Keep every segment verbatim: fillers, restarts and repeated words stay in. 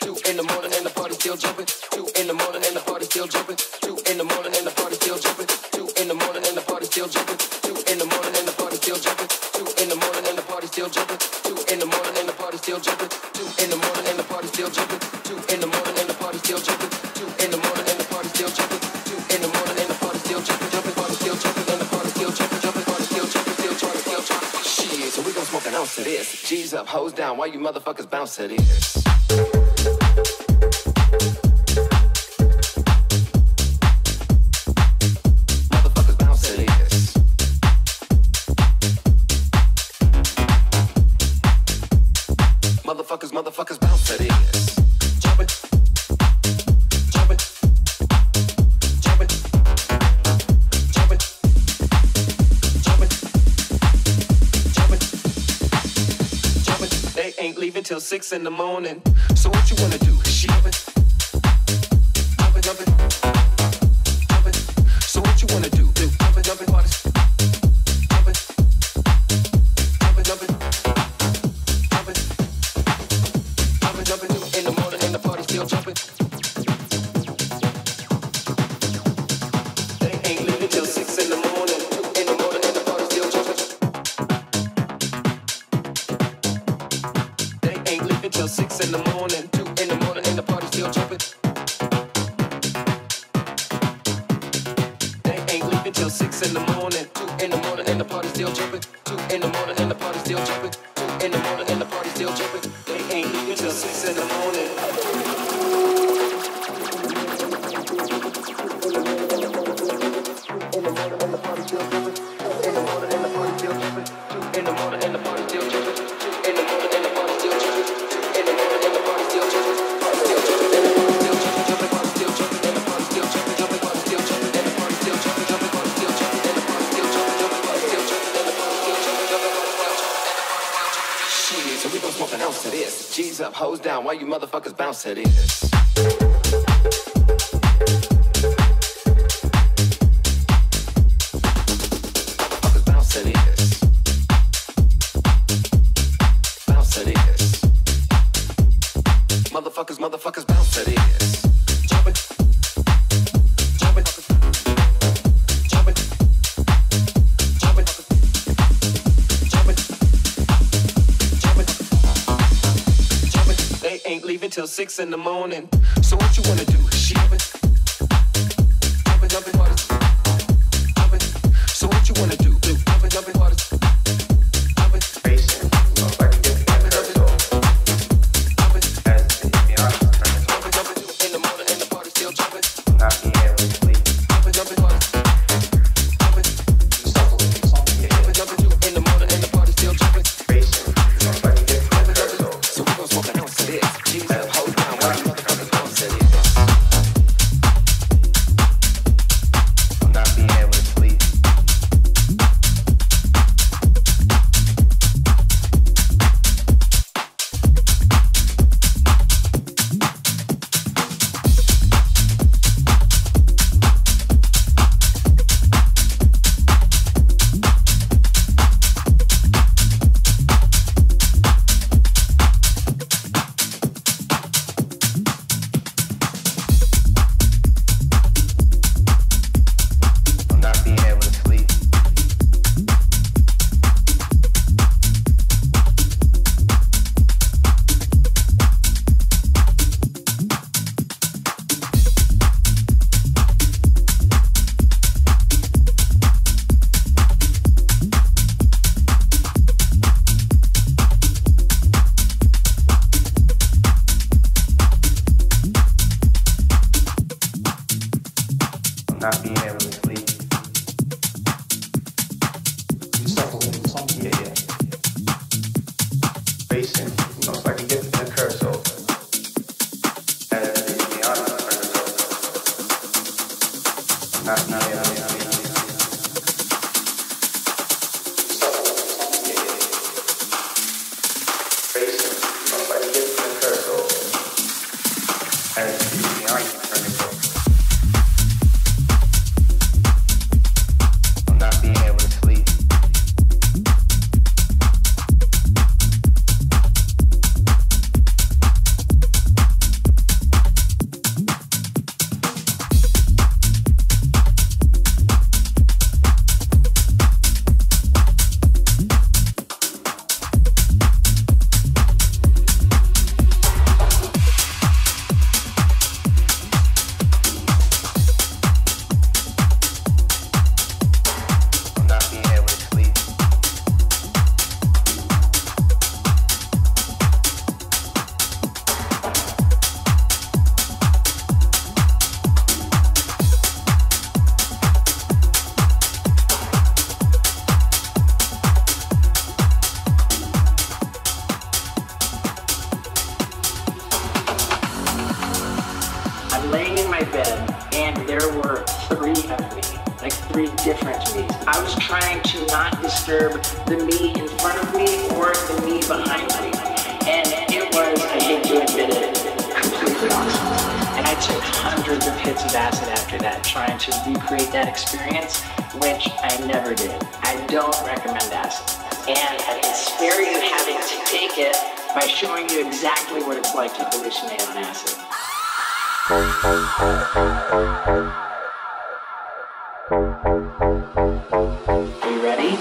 Two in the morning and the party still jumping. Two in the morning and the party still jumping. this. G's up, hoes down, why you motherfuckers bounce to this? Motherfuckers, motherfuckers bounce to this. Jumpin', jumpin', jumpin', jumpin', jumpin', jumpin'. They ain't leaving till six in the morning. So what you wanna do? She jumpin', jumpin', jumpin', jumpin'. So what you wanna do? Jumpin', jumpin', party. Jumping. They ain't leaving till six in the morning. In the morning, and the party's still jumping. They ain't leaving till six in the morning. Two in the morning, and the party's still jumping. They ain't leaving till six in the morning. Two in the morning, and the party's still jumping. Two in the morning, and the party's still jumping. Two in the morning, and the party's still jumping. They ain't leaving till six in the morning. G's up, hoes down, why you motherfuckers bounce to this? Motherfuckers bounce to this. Bounce to this. Motherfuckers, motherfuckers bounce to this. Jumpin', jumpin', jumpin', jumpin', jumpin'. Ain't leaving till six in the morning. So what you wanna do? She jumpin', jumpin', jumpin', waters, jumpin'. So what you wanna do? Jumpin', jumpin', waters, jumpin'. Spacing, motherfuckin' get my crystal. Jumpin', jumpin', jumpin', jumpin'. In the morning and the party's still jumpin'. Not me, yeah, we sleep. Jumpin', jumpin', waters, jumpin'. Something, something, yeah. Jumpin', jumpin', in the morning and the party's still jumpin'. Spacing, motherfuckin' get my crystal. So we gon' smoke an ounce of this. Not being able to sleep. Something, something, yeah, yeah. Facing, you know, if I can get the curse over. And to be honest, the curse over. Not, not, yeah, yeah, yeah, yeah. Something, something, yeah, yeah. Facing, you know, if I can get the curse over. And to be honest, the curse over. and there were three of me, like three different me's. I was trying to not disturb the me in front of me or the me behind me, and it was, I hate to admit it, completely awesome. And I took hundreds of hits of acid after that, trying to recreate that experience, which I never did. I don't recommend acid. And I can spare you having to take it by showing you exactly what it's like to hallucinate on acid. Are you ready?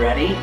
Ready?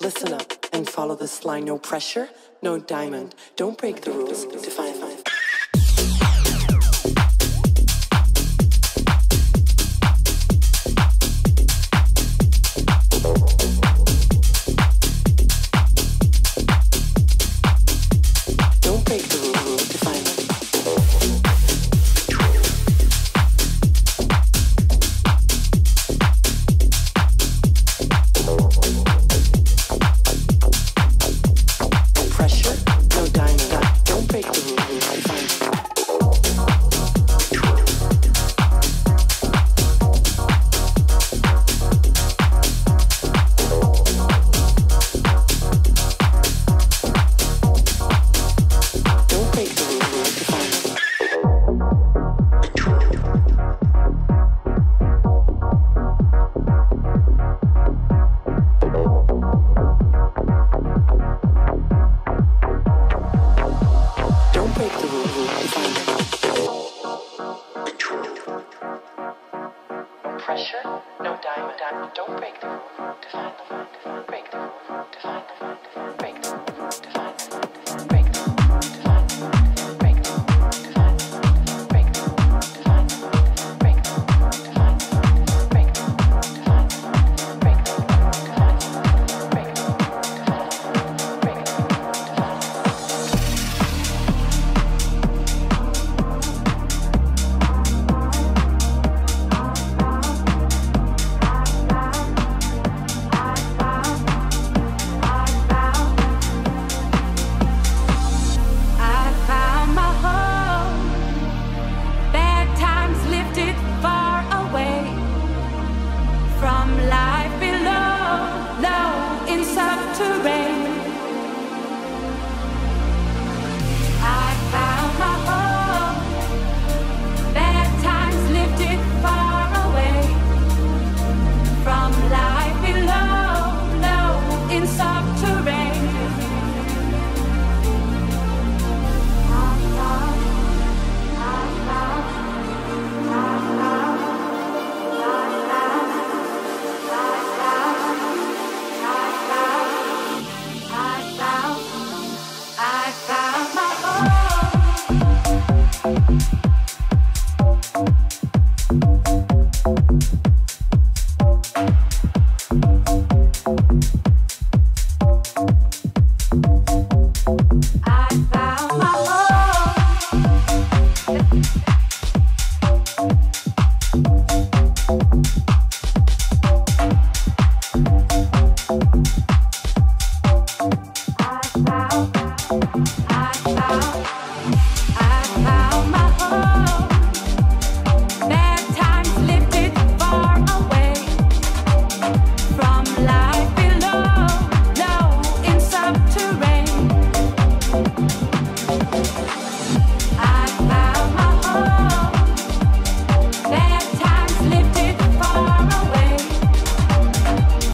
Listen up and follow this line. No pressure, no diamond. Don't break the rules. Define five.